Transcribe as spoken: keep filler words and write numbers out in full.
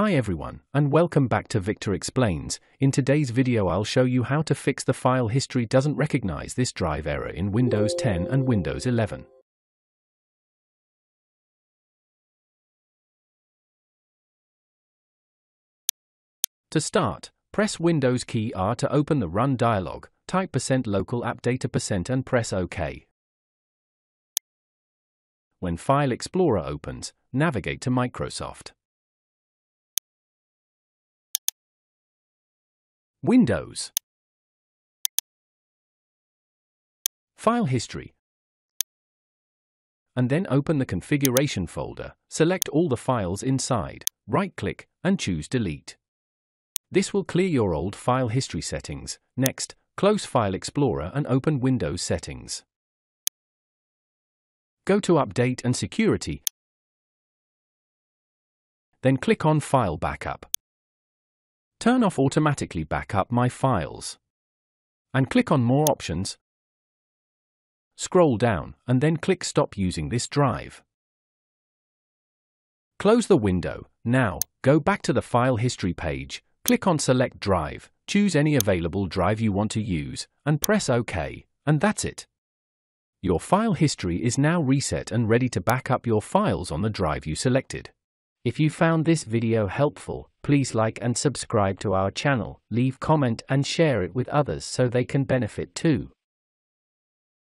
Hi everyone, and welcome back to Victor Explains. In today's video I'll show you how to fix the file history doesn't recognize this drive error in Windows ten and Windows eleven. To start, press Windows key R to open the Run dialog, type percent local app data percent and press OK. When File Explorer opens, navigate to Microsoft. Windows, File History, and then open the Configuration folder, select all the files inside, right-click, and choose Delete. This will clear your old file history settings. Next, close File Explorer and open Windows Settings. Go to Update and Security, then click on File Backup. Turn off Automatically Backup My Files, and click on More Options. Scroll down, and then click Stop Using This Drive. Close the window. Now, go back to the File History page, click on Select Drive, choose any available drive you want to use, and press OK, and that's it. Your file history is now reset and ready to back up your files on the drive you selected. If you found this video helpful, please like and subscribe to our channel, leave comment and share it with others so they can benefit too.